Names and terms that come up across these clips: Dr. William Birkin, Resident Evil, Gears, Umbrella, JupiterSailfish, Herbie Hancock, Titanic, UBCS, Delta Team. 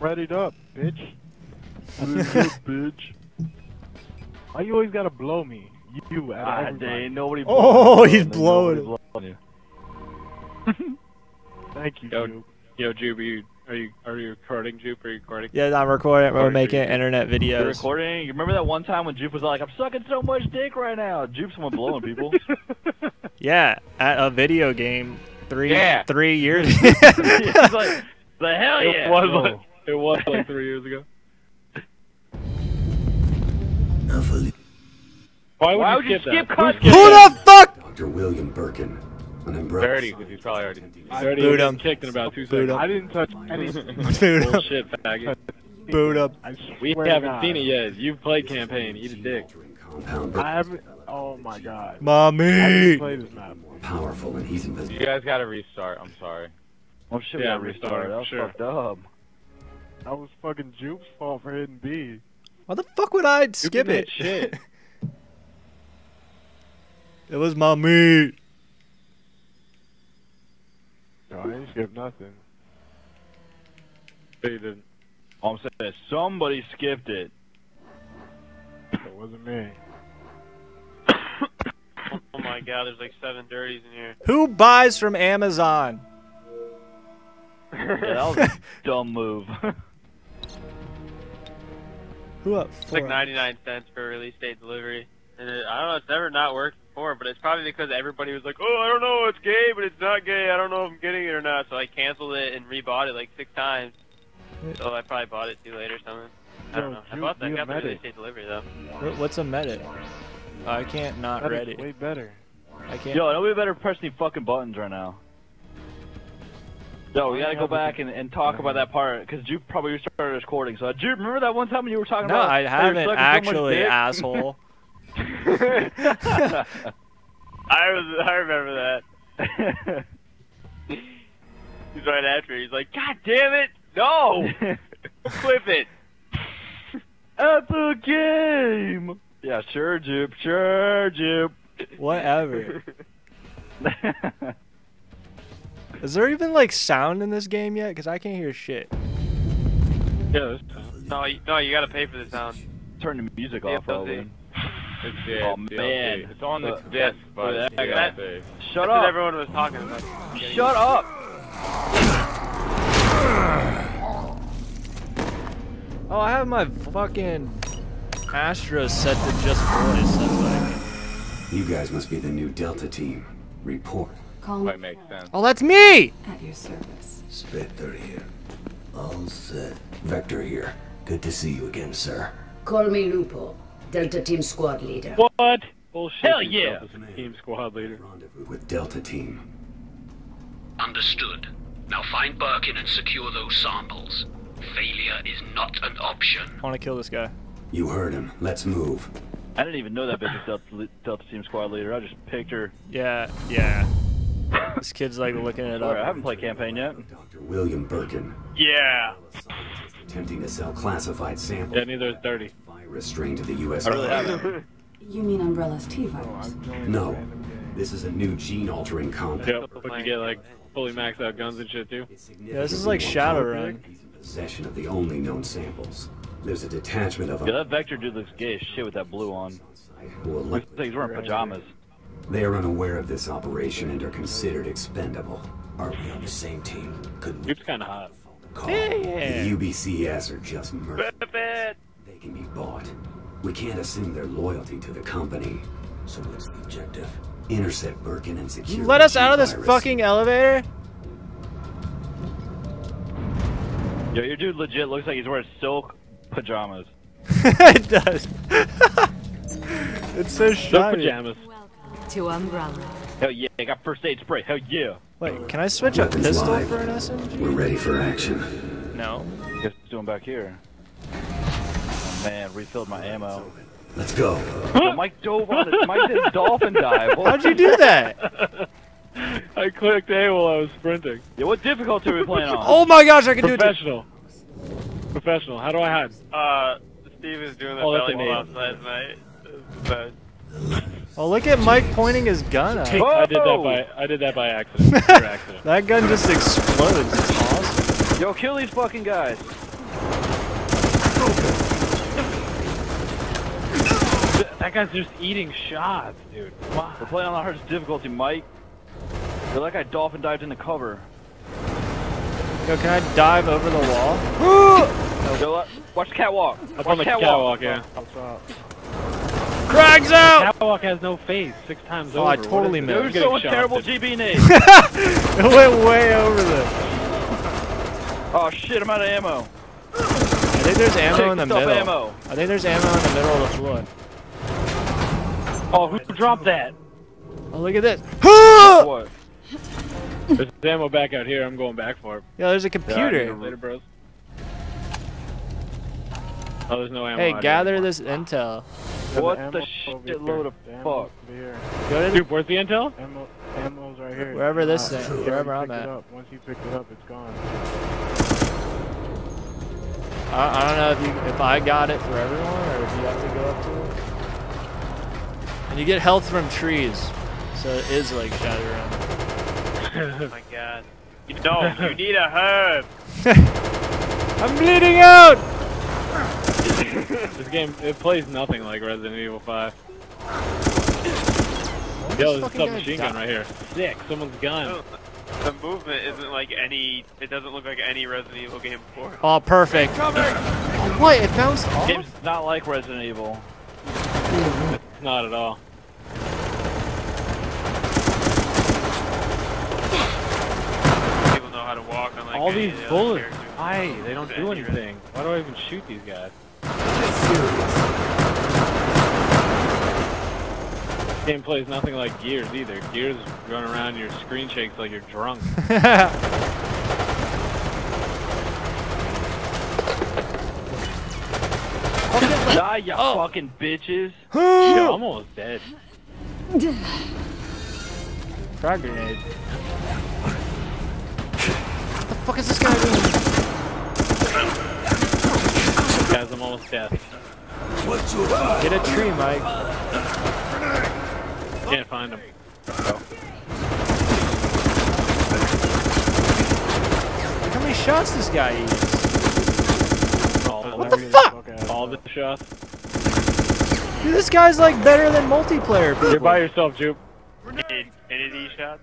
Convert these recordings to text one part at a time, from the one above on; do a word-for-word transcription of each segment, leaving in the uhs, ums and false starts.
Readied up, bitch. Readied up, bitch. Why you always gotta blow me? You out of everybody. Nobody. Oh, he's blowing. blowing you. Thank you, yo, Jupe. Yo, Jupe, are you are you are you recording, Jupe? Are you recording? Yeah, I'm recording. We're making Jupe. Internet videos. You're recording. You remember that one time when Jupe was like, "I'm sucking so much dick right now." Jupe's the one blowing people. Yeah, at a video game. Three. Yeah. Three years. It's like, the hell it yeah. Was oh. like, it was like three years ago. Why would, Why would you skip, you skip that? Who, skip who that? The fuck? Doctor William Birkin, an Umbrella. Dirty, because he's probably already. I already boot him. Kicked in about two seconds. I didn't touch anything. Boot bullshit, faggot. Boot up. We haven't not. seen it yet. You've played campaign. Eat a dick. I haven't. Oh my god. Mommy. Powerful, and he's invisible. You guys gotta restart. I'm sorry. I'm sure yeah, we restart. That was sure. fucked up. That was fucking Jupe's fault for hitting B. Why the fuck would I skip it? Shit. It was my meat. No, I didn't skip nothing. They didn't. All I'm saying is somebody skipped it. It wasn't me. Oh my god, there's like seven dirties in here. Who buys from Amazon? Yeah, that was a dumb move. Who up? It's like ninety-nine cents for release date delivery. And it, I don't know, it's never not worked before, but it's probably because everybody was like, oh, I don't know, it's gay, but it's not gay, I don't know if I'm getting it or not, so I canceled it and rebought it like six times. So I probably bought it too late or something. I don't know. I bought that, I got the release date delivery though. What's a medic? Uh, I can't not read it. Way better. I can't. Yo, nobody better press any fucking buttons right now. Yo, we gotta go back and, and talk about that part, because Jupe probably started recording, so Jupe, remember that one time when you were talking no, about- No, I haven't actually, so asshole. I was, I remember that. He's right after. He's like, "God damn it, no, flip it." At the game. Yeah, sure, Jupe. Sure, Jupe. Whatever. Is there even like sound in this game yet? Cause I can't hear shit. Yeah. No, you, no, you gotta pay for the sound. Turn the music off. It's dead. Oh man, it's on the uh, disc, but that, yeah, that, shut that's up! What everyone was talking about. Shut up! Oh, I have my fucking Astra set to just voice. That's like. You guys must be the new Delta Team. Report. Call that makes sense. Oh, that's me! At your service. Spectre here. All set. Vector here. Good to see you again, sir. Call me Lupo. Delta Team squad leader. What? Bullshit. Hell yeah! Team squad leader. Rendezvous with Delta Team. Understood. Now find Birkin and secure those samples. Failure is not an option. I want to kill this guy. You heard him. Let's move. I didn't even know that bitch was Delta, Delta Team squad leader. I just picked her. Yeah, yeah. This kid's like looking it up. I haven't played campaign yet. Doctor William Birkin. Yeah. Attempting to sell classified samples. Yeah, neither is dirty. Restrained to the U S I really haven't. You mean Umbrella's T virus? No, this is a new gene-altering compound. Yep, but you get like fully maxed out guns and shit too. Yeah, this is like Shadowrun. He's in possession of the only known samples. There's a detachment of. Yeah, that Vector dude looks gay as shit with that blue on. He's wearing pajamas. They are unaware of this operation and are considered expendable. Are we on the same team? Couldn't we? It's kind of hot. Call. Yeah. The U B C S are just murderers. Can be bought. We can't assume their loyalty to the company. So what's the objective? Intercept Birkin and secure. You let us out of this fucking elevator? Yo, your dude legit looks like he's wearing silk pajamas. It does. It's so shiny. Silk pajamas. Welcome to Umbrella. Hell yeah, I got first aid spray. Hell yeah. Wait, can I switch a pistol live. for an S M G? We're ready for action. No. Guess what's doing back here? Man, refilled my ammo. Let's go. So Mike dove on it. Mike did a dolphin dive. Well, how'd you do that? I clicked A while I was sprinting. Yeah, what difficulty are we playing on? Oh my gosh, I can do it. Professional. Professional. How do I hide? Uh, Steve is doing the oh, belly roll outside tonight. Oh, look at Mike pointing his gun out. Oh! I did that by I did that by accident. accident. That gun just explodes. It's awesome. Yo, kill these fucking guys. That guy's just eating shots, dude. Wow. We're playing on the hardest difficulty, Mike. They're like I dolphin dived in the cover. Yo, can I dive over the wall? Yo, watch the catwalk. Watch the catwalk, catwalk, yeah. Crags out! The catwalk has no phase six times oh, over. Oh, I totally missed. You're so terrible, G B N A. It went way over this. Oh shit, I'm out of ammo. I think there's ammo in the middle. Ammo. I think there's ammo in the middle of the floor. Oh, who dropped that? Oh, look at this. What? There's ammo back out here. I'm going back for it. Yeah, there's a computer. Yeah, later, bros. Oh, there's no ammo. Hey, gather here. This intel. What the, the shit load of fuck? Go Dude, where's the intel? Ammo, ammo's right here. Wherever uh, this thing, wherever I'm at. Up. Once you pick it up, it's gone. I, I don't know if you, if I got it for everyone or if you have to go up to it. You get health from trees, so it is like Shadowrun. Oh my god. You don't, you need a herb! I'm bleeding out! This game, it plays nothing like Resident Evil five. What Yo, there's a submachine gun right here. Sick, someone's gun. The movement isn't like any, it doesn't look like any Resident Evil game before. Oh, perfect. Oh, what, it bounced off? It's not like Resident Evil. Not at all. People know how to walk on like all these bullets. Hi, they don't do anything. Why do I even shoot these guys? This game plays nothing like Gears either. Gears run around and your screen shakes like you're drunk. Die, you oh. fucking bitches! Yo, I'm almost dead. Frag grenade. What the fuck is this guy doing? Guys, I'm almost dead. Get a tree, Mike. Can't find him. Oh. Look how many shots this guy eats. What the fuck? All the shots. Dude, this guy's like better than multiplayer people. You're by yourself, Jupe. Infinity shot.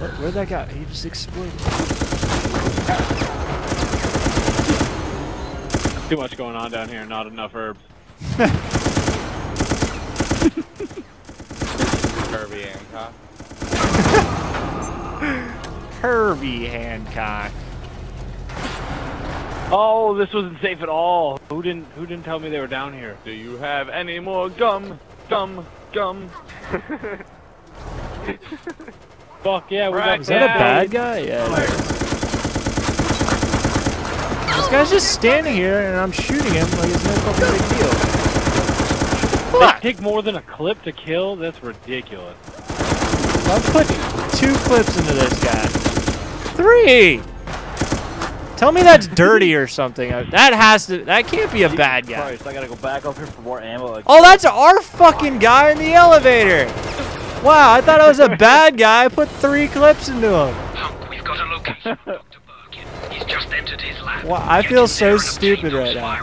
Where, where'd that guy? He just exploded. Too much going on down here. Not enough herbs. Herbie Hancock. Herbie Hancock. Oh, this wasn't safe at all. Who didn't who didn't tell me they were down here? Do you have any more gum? Gum, gum. Fuck yeah, we're right, is that a bad guy? Yeah. Oh. This guy's just standing here and I'm shooting him like it's no fucking big deal. Fuck. They take more than a clip to kill? That's ridiculous. I'm putting two clips into this guy. Three! Tell me that's dirty or something. That has to. That can't be a Jesus bad guy. Christ, I gotta go back up here for more ammo. Oh, that's our fucking guy in the elevator. Wow, I thought I was a bad guy. I put three clips into him. Look, we've got a location. Doctor Birkin. He's just entered his lab. Wow, I Get feel so stupid right now.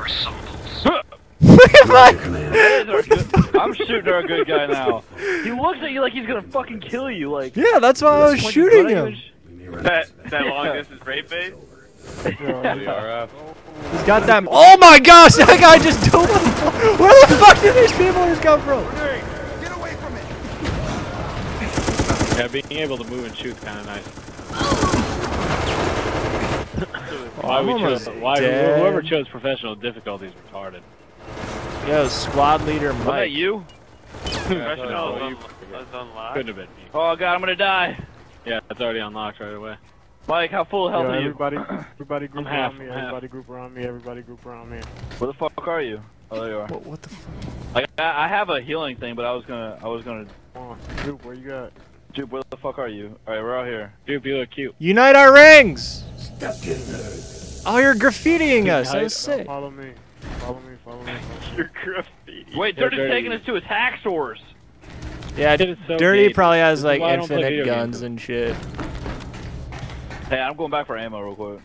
I'm shooting our good guy now. He looks at you like he's gonna fucking kill you. Like yeah, that's why I was shooting him. That that long distance rape bait. He's got that. Oh my gosh, that guy just don't. Where the fuck did these people just come from? Get away from it. Yeah, being able to move and shoot kind of nice. Why we chose? Why whoever chose professional difficulty is retarded. Yo, squad leader Mike. Was that you? Professional. Couldn't have been me. Oh god, I'm gonna die. Yeah, it's already unlocked right away. Mike, how full of health Yo, are you? Everybody, everybody group I'm around half, me, half. everybody group around me, everybody group around me. Where the fuck are you? Oh, there you are. What, what the fuck? I, I have a healing thing, but I was gonna, I was gonna... Oh, Jupe, where you at? Jupe, where the fuck are you? Alright, we're out here. Jupe, you look cute. Unite our rings! Stop oh, you're graffitiing Unite. us, that was sick. Follow me, follow me, follow me. You're graffiti. Wait, they're, they're just dirty. taking us to his hack source. Yeah, so Dirty gay. probably has like infinite guns and shit. Hey, I'm going back for ammo real quick.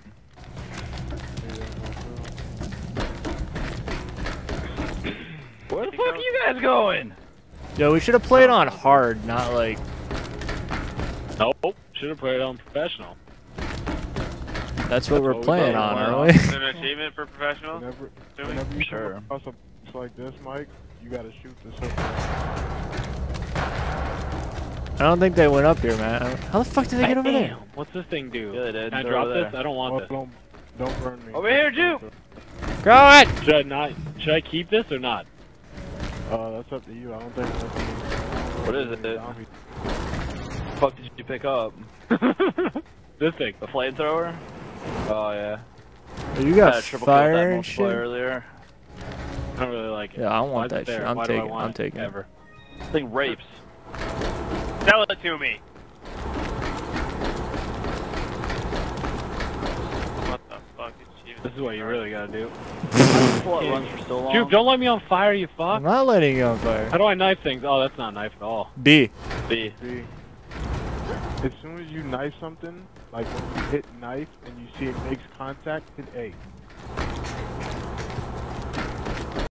Where the fuck are you guys going? Yo, we should have played on hard, not like... Nope, should have played on professional. That's what That's we're what playing we on, aren't we? Is it an achievement for professional? Whenever, whenever you sure. come across a place like this, Mike, you gotta shoot this up. I don't think they went up here, man. How the fuck did they get over there? What's this thing do? Yeah, Can I drop this? I don't want oh, this. Don't, don't burn me. Over here, Jew! Grow it! Should I not? Should I keep this or not? Uh, that's up to you. I don't think that's What is it, dude? What the fuck did you pick up? This thing. The flamethrower? Oh, yeah. You got fire and shit? Earlier. I don't really like it. Yeah, I don't want that shit. I'm taking it. I'm taking it. This thing rapes. Sell it to me! What the fuck is you? This is what you really gotta do. Runs for so long. Dude, don't let me on fire, you fuck! I'm not letting you on fire. How do I knife things? Oh, that's not a knife at all. B. B. B. As soon as you knife something, like when you hit knife and you see it makes contact, hit A.